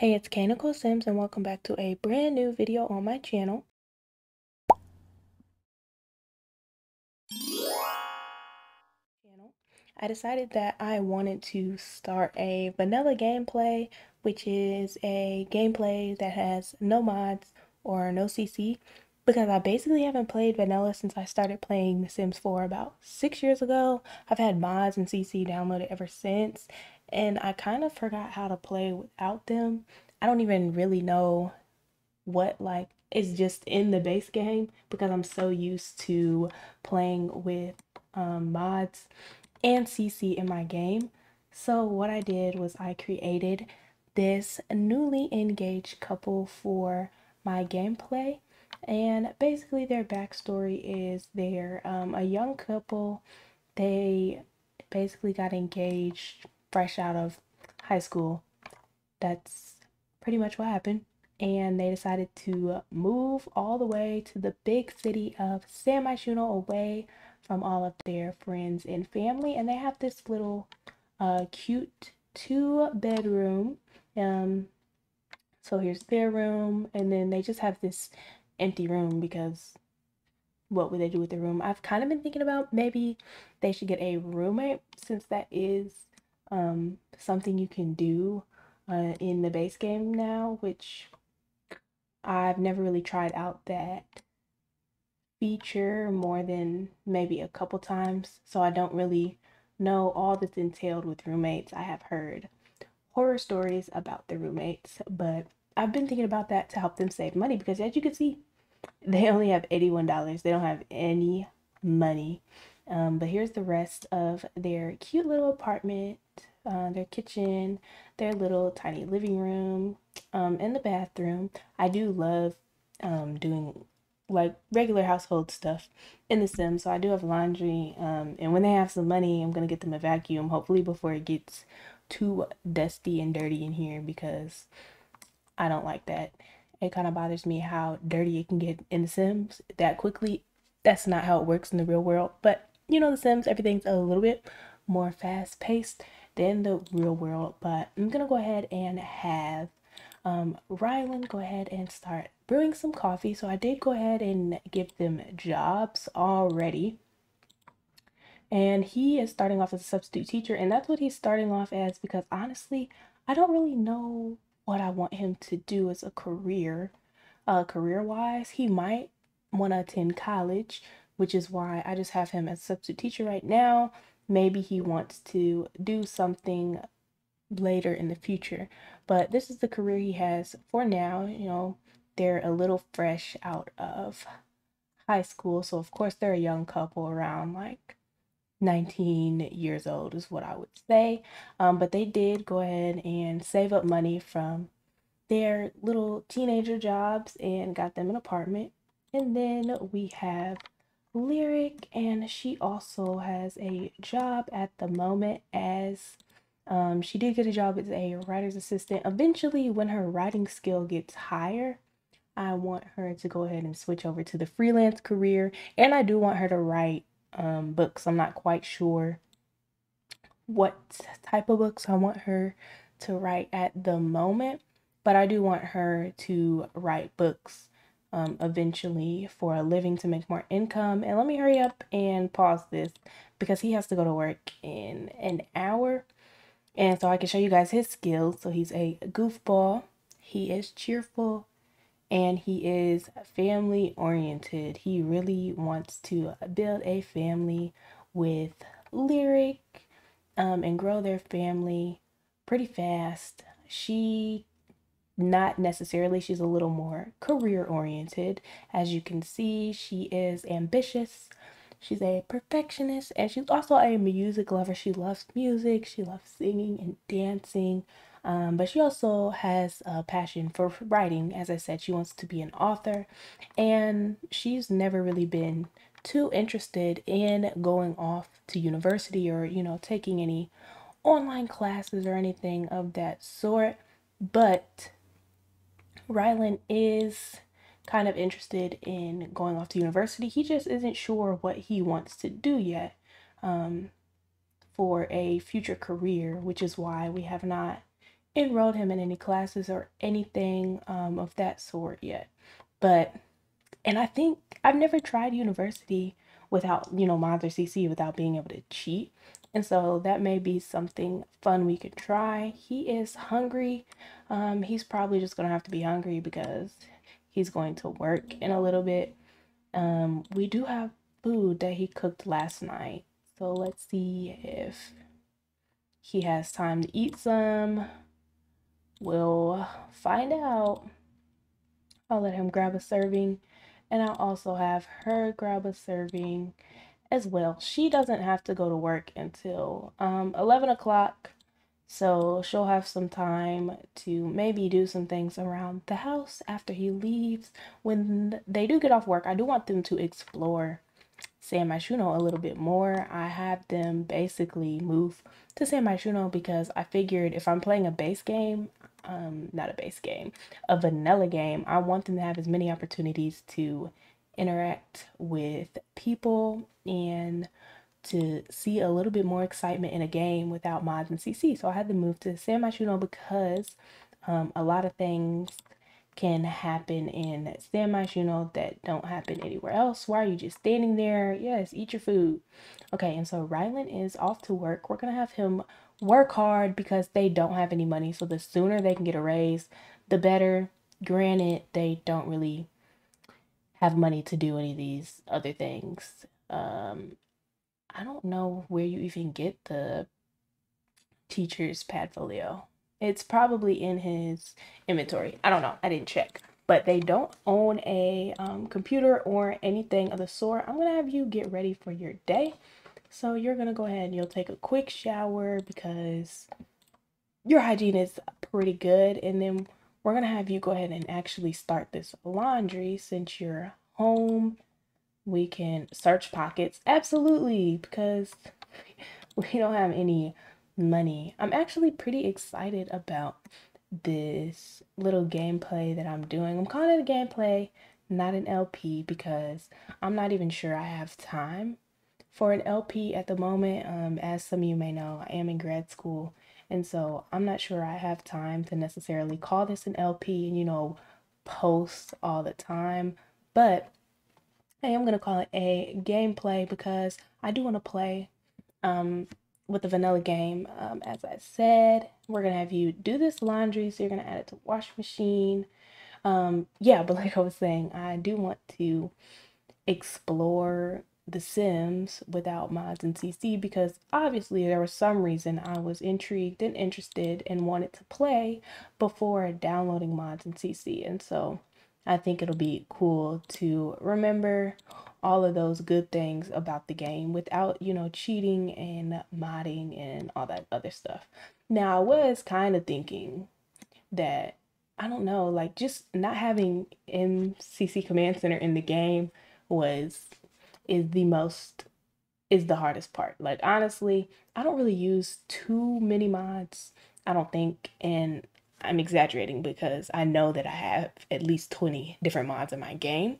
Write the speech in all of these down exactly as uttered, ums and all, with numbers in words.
Hey, it's K. Nicole Sims and welcome back to a brand new video on my channel. I decided that I wanted to start a vanilla gameplay, which is a gameplay that has no mods or no C C, because I basically haven't played vanilla since I started playing The Sims four about six years ago. I've had mods and C C downloaded ever since, and I kind of forgot how to play without them. I don't even really know what like is just in the base game because I'm so used to playing with um, mods and C C in my game. So what I did was I created this newly engaged couple for my gameplay, and basically their backstory is they're um, a young couple. They basically got engaged fresh out of high school. That's pretty much what happened. And they decided to move all the way to the big city of San Myshuno, away from all of their friends and family. And they have this little uh, cute two bedroom. Um, so here's their room. And then they just have this empty room because what would they do with the room? I've kind of been thinking about maybe they should get a roommate, since that is um, something you can do uh, in the base game now, which I've never really tried out that feature more than maybe a couple times, so I don't really know all that's entailed with roommates. I have heard horror stories about the roommates, but I've been thinking about that to help them save money, because as you can see, they only have eighty-one dollars. They don't have any money. Um, but here's the rest of their cute little apartment, uh, their kitchen, their little tiny living room, um, and the bathroom. I do love um, doing like regular household stuff in The Sims, so I do have laundry, um, and when they have some money, I'm going to get them a vacuum, hopefully before it gets too dusty and dirty in here, because I don't like that. It kind of bothers me how dirty it can get in The Sims that quickly. That's not how it works in the real world, but you know, The Sims, everything's a little bit more fast paced than the real world. But I'm gonna go ahead and have um, Ryland go ahead and start brewing some coffee. So I did go ahead and give them jobs already, and he is starting off as a substitute teacher, and that's what he's starting off as, because honestly, I don't really know what I want him to do as a career, uh, career wise. He might want to attend college, which is why I just have him as a substitute teacher right now. Maybe he wants to do something later in the future, but this is the career he has for now. You know, they're a little fresh out of high school, so of course they're a young couple, around like nineteen years old is what I would say. Um, but they did go ahead and save up money from their little teenager jobs and got them an apartment. And then we have Lyric, and she also has a job at the moment as um she did get a job as a writer's assistant. Eventually, when her writing skill gets higher, I want her to go ahead and switch over to the freelance career, and I do want her to write um books. I'm not quite sure what type of books I want her to write at the moment, but I do want her to write books Um, eventually for a living to make more income. And let me hurry up and pause this, because he has to go to work in an hour, and so I can show you guys his skills. So he's a goofball, he is cheerful, and he is family oriented. He really wants to build a family with Lyric um, and grow their family pretty fast. She Not necessarily, she's a little more career oriented. As you can see, she is ambitious, she's a perfectionist, and she's also a music lover. She loves music, she loves singing and dancing, um, but she also has a passion for writing. As I said, she wants to be an author, and she's never really been too interested in going off to university or, you know, taking any online classes or anything of that sort. But Ryland is kind of interested in going off to university. He just isn't sure what he wants to do yet um, for a future career, which is why we have not enrolled him in any classes or anything um, of that sort yet. But, and I think I've never tried university without, you know, Mons or C C without being able to cheat. And so that may be something fun we could try. He is hungry. Um, he's probably just going to have to be hungry because he's going to work in a little bit. Um, we do have food that he cooked last night. So let's see if he has time to eat some. We'll find out. I'll let him grab a serving, and I'll also have her grab a serving as well. She doesn't have to go to work until um, eleven o'clock, so she'll have some time to maybe do some things around the house after he leaves. When they do get off work, I do want them to explore San Myshuno a little bit more. I have them basically move to San Myshuno because I figured if I'm playing a base game, um, not a base game, a vanilla game, I want them to have as many opportunities to interact with people and to see a little bit more excitement in a game without mods and C C. So I had to move to San Myshuno because um, a lot of things can happen in San Myshuno that don't happen anywhere else. Why are you just standing there? Yes, eat your food. Okay, and so Ryland is off to work. We're gonna have him work hard because they don't have any money, so the sooner they can get a raise, the better. Granted, they don't really have money to do any of these other things. Um, I don't know where you even get the teacher's Padfolio. It's probably in his inventory. I don't know. I didn't check. But they don't own a um, computer or anything of the sort. I'm going to have you get ready for your day. So you're going to go ahead and you'll take a quick shower because your hygiene is pretty good. And then we're going to have you go ahead and actually start this laundry since you're home. We can search pockets. Absolutely, because we don't have any money. I'm actually pretty excited about this little gameplay that I'm doing. I'm calling it a gameplay, not an L P, because I'm not even sure I have time for an L P at the moment. Um, as some of you may know, I am in grad school, and so I'm not sure I have time to necessarily call this an L P and, you know, post all the time. But I am going to call it a gameplay because I do want to play um, with the vanilla game. Um, as I said, we're gonna have you do this laundry, so you're gonna add it to wash machine. Um, yeah, but like I was saying, I do want to explore The Sims without mods and C C because obviously there was some reason I was intrigued and interested and wanted to play before downloading mods and C C, and so I think it'll be cool to remember all of those good things about the game without, you know, cheating and modding and all that other stuff. Now, I was kind of thinking that, I don't know, like just not having M C C Command Center in the game was, is the most, is the hardest part. Like, honestly, I don't really use too many mods, I don't think, and I'm exaggerating because I know that I have at least twenty different mods in my game.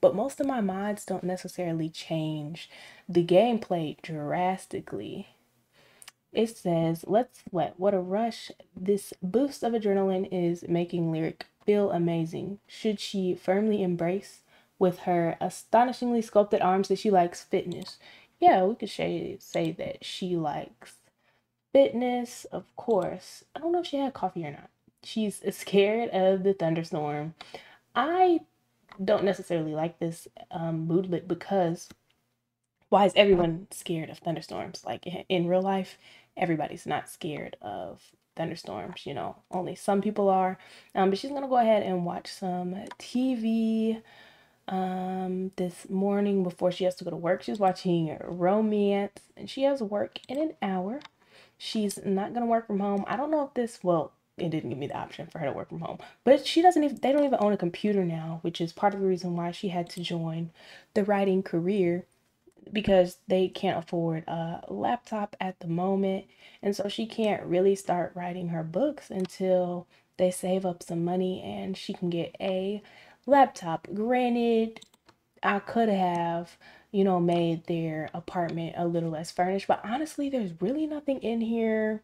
But most of my mods don't necessarily change the gameplay drastically. It says, let's sweat. What a rush. This boost of adrenaline is making Lyric feel amazing. Should she firmly embrace with her astonishingly sculpted arms that she likes fitness? Yeah, we could say, say that she likes fitness, of course. I don't know if she had coffee or not. She's scared of the thunderstorm. I don't necessarily like this um, moodlet because why is everyone scared of thunderstorms? Like in real life, everybody's not scared of thunderstorms, you know, only some people are. Um, but she's gonna go ahead and watch some T V um, this morning before she has to go to work. She's watching romance and she has work in an hour. She's not gonna work from home. I don't know if this will, it didn't give me the option for her to work from home, but she doesn't even, they don't even own a computer now, which is part of the reason why she had to join the writing career because they can't afford a laptop at the moment. And so she can't really start writing her books until they save up some money and she can get a laptop. Granted, I could have, you know, made their apartment a little less furnished, but honestly, there's really nothing in here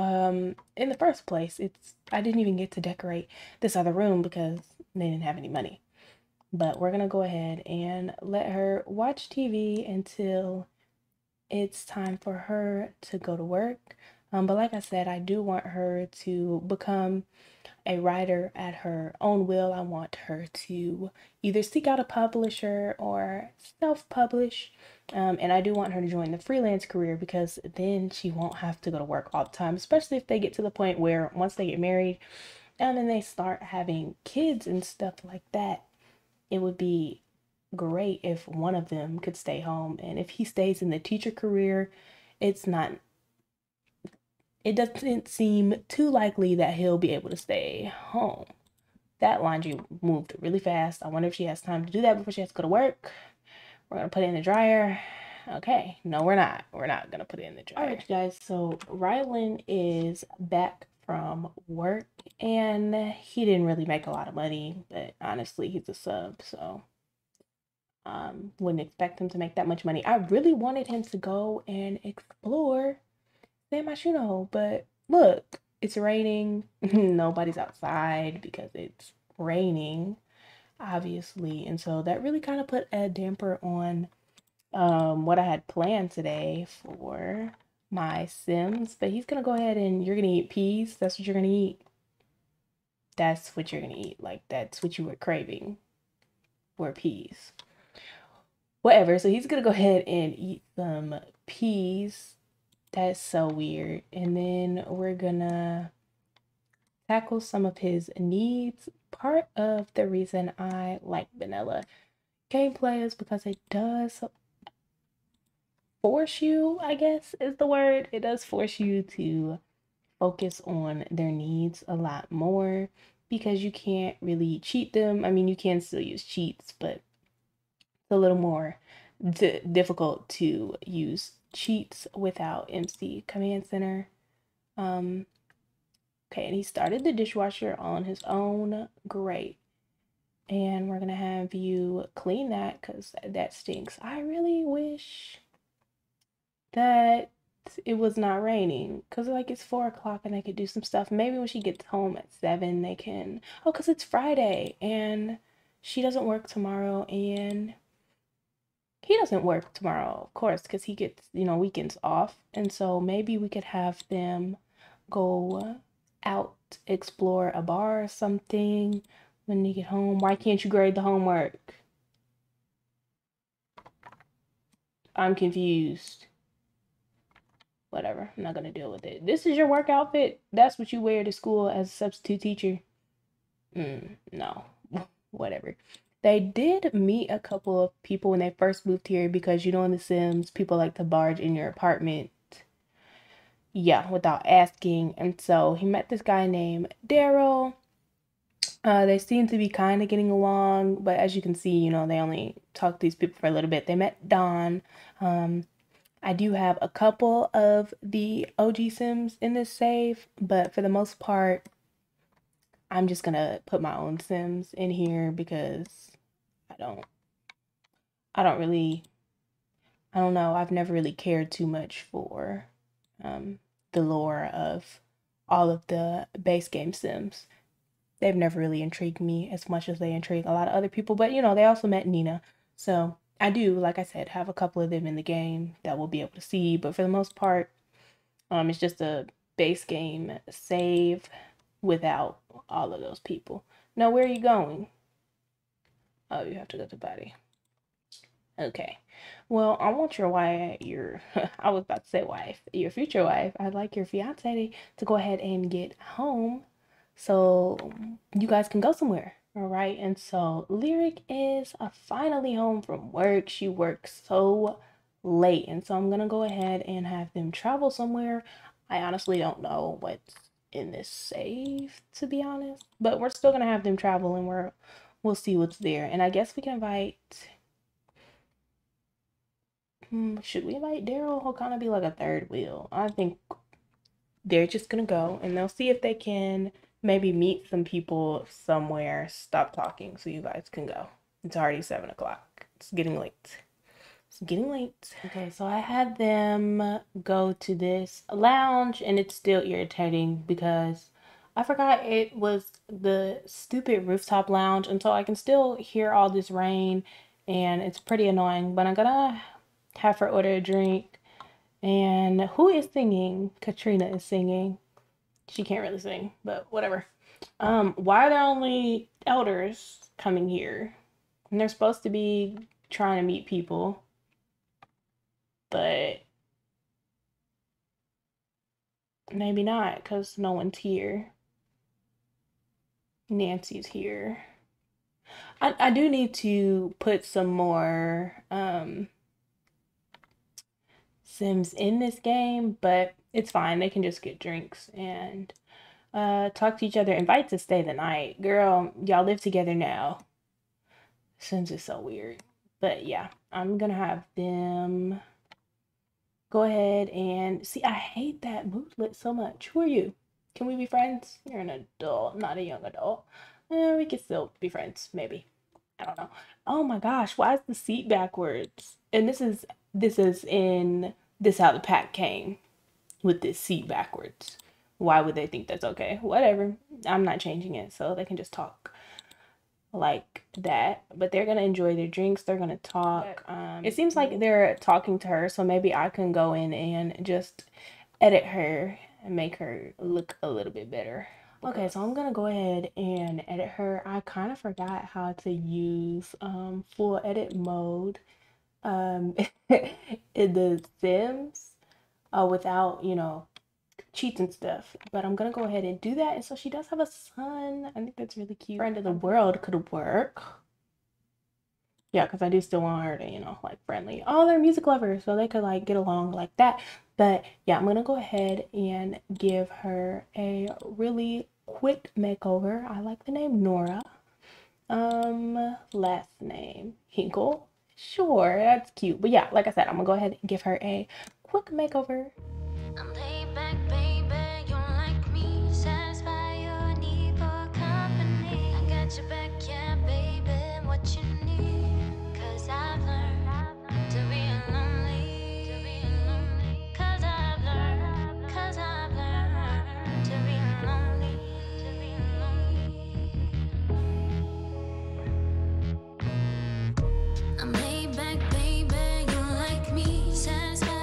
Um, in the first place, it's I didn't even get to decorate this other room because they didn't have any money. But we're gonna go ahead and let her watch T V until it's time for her to go to work. Um, but like I said, I do want her to become a writer at her own will. I want her to either seek out a publisher or self-publish. Um, and I do want her to join the freelance career because then she won't have to go to work all the time, especially if they get to the point where once they get married and then they start having kids and stuff like that, it would be great if one of them could stay home. And if he stays in the teacher career, it's not... it doesn't seem too likely that he'll be able to stay home. That laundry moved really fast. I wonder if she has time to do that before she has to go to work. We're going to put it in the dryer. Okay. No, we're not. We're not going to put it in the dryer. All right, you guys. So Ryland is back from work, and he didn't really make a lot of money, but honestly, he's a sub, so um, wouldn't expect him to make that much money. I really wanted him to go and explore San Myshuno, but look, it's raining. Nobody's outside because it's raining, obviously. And so that really kind of put a damper on um, what I had planned today for my Sims. But he's going to go ahead and you're going to eat peas. That's what you're going to eat. That's what you're going to eat. Like, that's what you were craving, were peas. Whatever. So he's going to go ahead and eat some peas. That's so weird. And then we're gonna tackle some of his needs. Part of the reason I like vanilla gameplay is because it does force you, I guess is the word. It does force you to focus on their needs a lot more because you can't really cheat them. I mean, you can still use cheats, but it's a little more difficult to use cheats without M C C Command Center. Um, okay, and he started the dishwasher on his own. Great. And we're gonna have you clean that because that stinks. I really wish that it was not raining because like it's four o'clock and I could do some stuff. Maybe when she gets home at seven they can, oh, because it's Friday and she doesn't work tomorrow and he doesn't work tomorrow, of course, because he gets, you know, weekends off. And so maybe we could have them go out, explore a bar or something when they get home. Why can't you grade the homework? I'm confused. Whatever. I'm not going to deal with it. This is your work outfit. That's what you wear to school as a substitute teacher. Mm, no. Whatever. They did meet a couple of people when they first moved here because, you know, in The Sims, people like to barge in your apartment. Yeah, without asking. And so he met this guy named Daryl. Uh, they seem to be kind of getting along. But as you can see, you know, they only talk to these people for a little bit. They met Don. Um, I do have a couple of the O G Sims in this save. But for the most part, I'm just going to put my own Sims in here because... I don't, I don't really, I don't know. I've never really cared too much for um, the lore of all of the base game Sims. They've never really intrigued me as much as they intrigue a lot of other people. But, you know, they also met Nina. So I do, like I said, have a couple of them in the game that we'll be able to see. But for the most part, um, it's just a base game save without all of those people. Now, where are you going? Oh, you have to go to body. Okay. Well, I want your wife, your, I was about to say wife, your future wife. I'd like your fiance to go ahead and get home so you guys can go somewhere. All right. And so Lyric is uh, finally home from work. She works so late. And so I'm going to go ahead and have them travel somewhere. I honestly don't know what's in this save, to be honest, but we're still going to have them travel and we're We'll see what's there. And I guess we can invite... Hmm, should we invite Daryl? He'll kind of be like a third wheel. I think they're just going to go. And they'll see if they can maybe meet some people somewhere. Stop talking so you guys can go. It's already seven o'clock. It's getting late. It's getting late. Okay, so I had them go to this lounge and it's still irritating because I forgot it was the stupid rooftop lounge, and so I can still hear all this rain and it's pretty annoying, but I'm gonna have her order a drink. And who is singing? Katrina is singing. She can't really sing, but whatever. Um, why are there only elders coming here? And they're supposed to be trying to meet people, but maybe not, because no one's here. Nancy's here. I, I do need to put some more um, Sims in this game, but it's fine. They can just get drinks and uh, talk to each other. Invite to stay the night. Girl, y'all live together now. Sims is so weird. But yeah, I'm going to have them go ahead and see. I hate that moodlet so much. Who are you? Can we be friends? You're an adult, not a young adult. Eh, we could still be friends, maybe. I don't know. Oh my gosh, why is the seat backwards? And this is this is in this how the pack came with this seat backwards. Why would they think that's okay? Whatever. I'm not changing it, so they can just talk like that. But they're gonna enjoy their drinks. They're gonna talk. Um, it seems like they're talking to her, so maybe I can go in and just edit her and make her look a little bit better. Okay, so I'm gonna go ahead and edit her. I kind of forgot how to use um, full edit mode um, in the Sims uh, without, you know, cheats and stuff, but I'm gonna go ahead and do that. And so she does have a son. I think that's really cute. Friend of the world could work. Yeah, because I do still want her to, you know, like friendly. Oh, they're music lovers, so they could like get along like that. But yeah, I'm gonna go ahead and give her a really quick makeover. I like the name Nora. Um, last name Hinkle. Sure, that's cute. But yeah, like I said, I'm gonna go ahead and give her a quick makeover. I'm laid back, baby. You like me? Satisfy your need for company. I got your back, yeah, baby. What you need? 'Cause I've learned to be lonely. To be lonely. 'Cause I've learned. 'Cause I've learned to be lonely. To be lonely. I'm laid back, baby. You like me? Satisfy.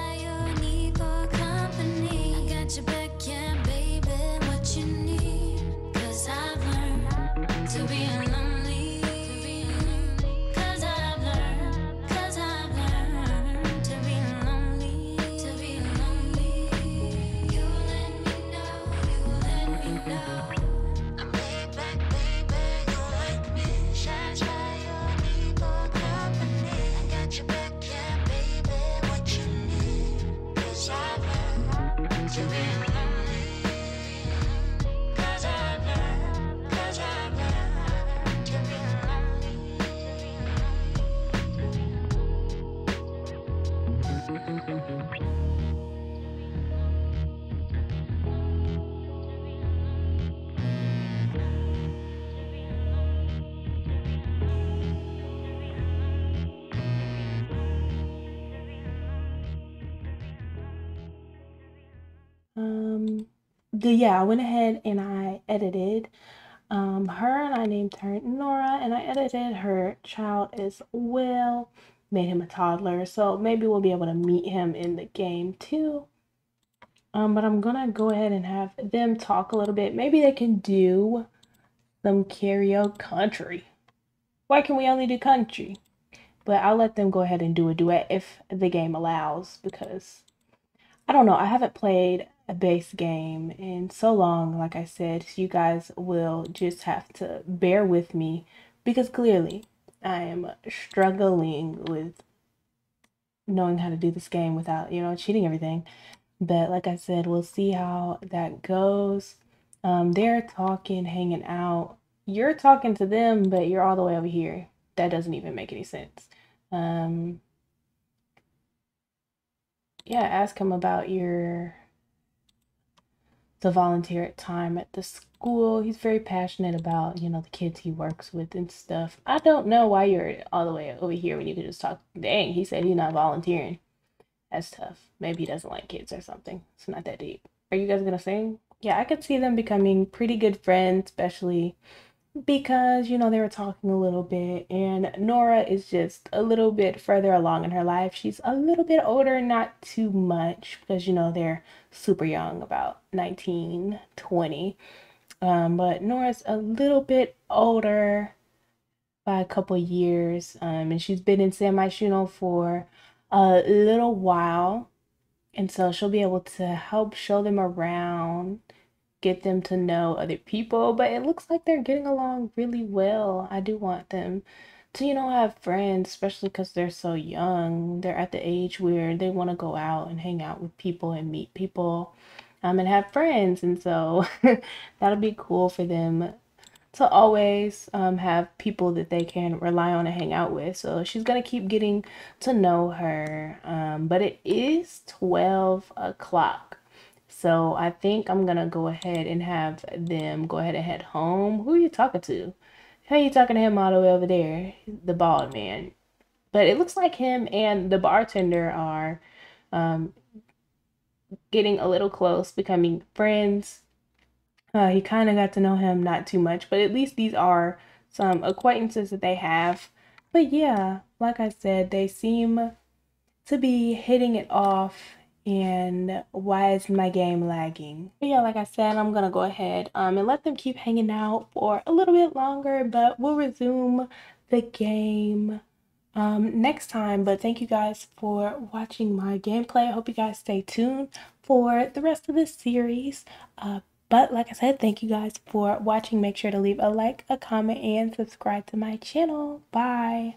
Um, the, yeah, I went ahead and I edited um, her, and I named her Nora, and I edited her child as well, made him a toddler, so maybe we'll be able to meet him in the game too. Um, but I'm gonna go ahead and have them talk a little bit. Maybe they can do some karaoke country. Why can we only do country? But I'll let them go ahead and do a duet if the game allows, because I don't know, I haven't played a base game in so long, like I said, so you guys will just have to bear with me because clearly I am struggling with knowing how to do this game without, you know, cheating everything. But like I said, we'll see how that goes. Um, they're talking, hanging out. You're talking to them, but you're all the way over here. That doesn't even make any sense. Um, yeah, ask him about your... the volunteer time at the school. He's very passionate about, you know, the kids he works with and stuff. I don't know why you're all the way over here when you could just talk. Dang, he said he's not volunteering. That's tough. Maybe he doesn't like kids or something. It's not that deep. Are you guys gonna sing? Yeah, I could see them becoming pretty good friends, especially because, you know, they were talking a little bit, and Nora is just a little bit further along in her life. She's a little bit older, not too much, because, you know, they're super young, about nineteen, twenty. Um, but Nora's a little bit older by a couple years, um, and she's been in San Myshuno for a little while, and so she'll be able to help show them around, get them to know other people. But it looks like they're getting along really well. I do want them to, you know, have friends, especially because they're so young. They're at the age where they want to go out and hang out with people and meet people um, and have friends. And so that'll be cool for them to always um, have people that they can rely on and hang out with. So she's going to keep getting to know her. Um, but it is twelve o'clock. So I think I'm going to go ahead and have them go ahead and head home. Who are you talking to? How are you talking to him all the way over there? The bald man. But it looks like him and the bartender are um, getting a little close, becoming friends. Uh, he kind of got to know him, not too much, but at least these are some acquaintances that they have. But yeah, like I said, they seem to be hitting it off. And why is my game lagging? Yeah, like I said, I'm gonna go ahead um, and let them keep hanging out for a little bit longer, but we'll resume the game um, next time. But thank you guys for watching my gameplay. I hope you guys stay tuned for the rest of this series. Uh, but like I said, thank you guys for watching. Make sure to leave a like, a comment, and subscribe to my channel. Bye.